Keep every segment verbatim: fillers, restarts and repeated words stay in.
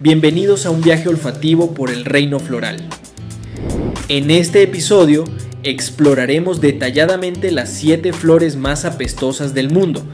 Bienvenidos a un viaje olfativo por el reino floral. En este episodio exploraremos detalladamente las siete flores más apestosas del mundo,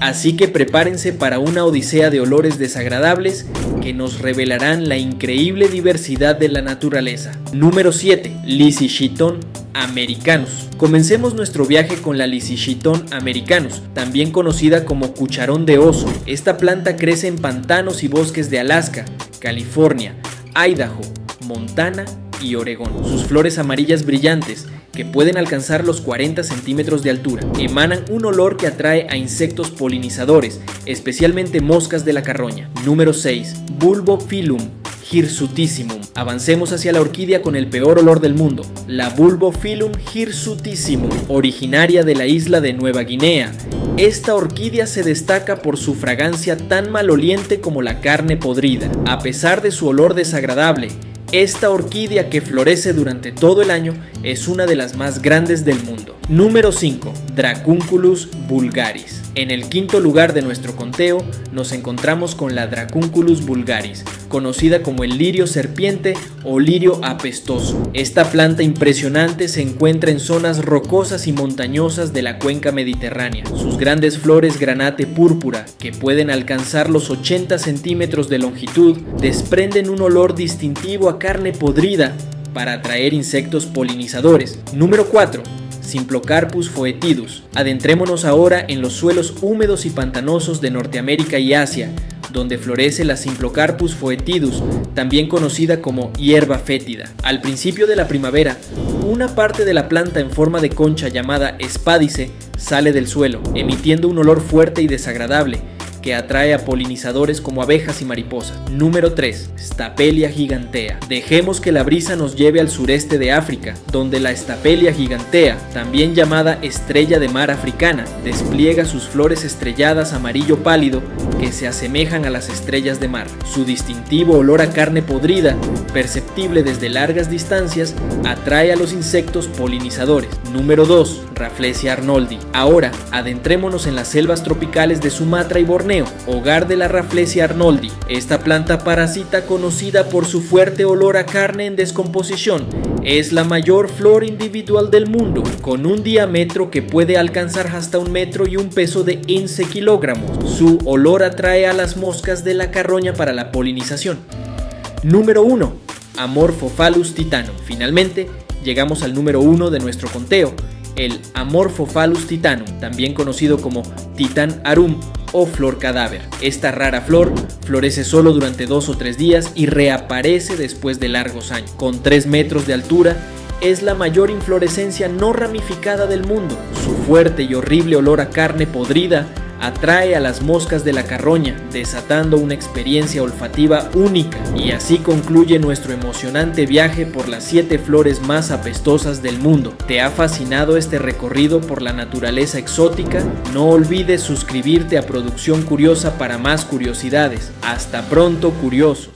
así que prepárense para una odisea de olores desagradables que nos revelarán la increíble diversidad de la naturaleza. Número siete. Lysichiton americanus. Comencemos nuestro viaje con la Lysichiton americanus, también conocida como cucharón de oso. Esta planta crece en pantanos y bosques de Alaska, California, Idaho, Montana y Oregón. Sus flores amarillas brillantes, que pueden alcanzar los cuarenta centímetros de altura, emanan un olor que atrae a insectos polinizadores, especialmente moscas de la carroña. Número seis. Bulbophyllum hirsutissimum. Avancemos hacia la orquídea con el peor olor del mundo, la Bulbophyllum hirsutissimum, originaria de la isla de Nueva Guinea. Esta orquídea se destaca por su fragancia tan maloliente como la carne podrida. A pesar de su olor desagradable, esta orquídea que florece durante todo el año es una de las más grandes del mundo. Número cinco. Dracunculus vulgaris. En el quinto lugar de nuestro conteo nos encontramos con la Dracunculus vulgaris, conocida como el lirio serpiente o lirio apestoso. Esta planta impresionante se encuentra en zonas rocosas y montañosas de la cuenca mediterránea. Sus grandes flores granate púrpura, que pueden alcanzar los ochenta centímetros de longitud, desprenden un olor distintivo a carne podrida para atraer insectos polinizadores. Número cuatro. Simplocarpus foetidus. Adentrémonos ahora en los suelos húmedos y pantanosos de Norteamérica y Asia, donde florece la Simplocarpus foetidus, también conocida como hierba fétida. Al principio de la primavera, una parte de la planta en forma de concha llamada espádice sale del suelo, emitiendo un olor fuerte y desagradable que atrae a polinizadores como abejas y mariposas. Número tres. Stapelia gigantea. Dejemos que la brisa nos lleve al sureste de África, donde la Stapelia gigantea, también llamada estrella de mar africana, despliega sus flores estrelladas amarillo pálido que se asemejan a las estrellas de mar. Su distintivo olor a carne podrida, perceptible desde largas distancias, atrae a los insectos polinizadores. Número dos. Rafflesia arnoldi. Ahora, adentrémonos en las selvas tropicales de Sumatra y Borneo, hogar de la Rafflesia arnoldi. Esta planta parasita, conocida por su fuerte olor a carne en descomposición, es la mayor flor individual del mundo, con un diámetro que puede alcanzar hasta un metro y un peso de quince kilogramos. Su olor atrae a las moscas de la carroña para la polinización. Número uno. Amorphophallus titanum. Finalmente, llegamos al número uno de nuestro conteo, el Amorphophallus titanum, también conocido como Titan Arum o flor cadáver. Esta rara flor florece solo durante dos o tres días y reaparece después de largos años. Con tres metros de altura, es la mayor inflorescencia no ramificada del mundo. Su fuerte y horrible olor a carne podrida atrae a las moscas de la carroña, desatando una experiencia olfativa única. Y así concluye nuestro emocionante viaje por las siete flores más apestosas del mundo. ¿Te ha fascinado este recorrido por la naturaleza exótica? No olvides suscribirte a Producción Curiosa para más curiosidades. Hasta pronto, curiosos.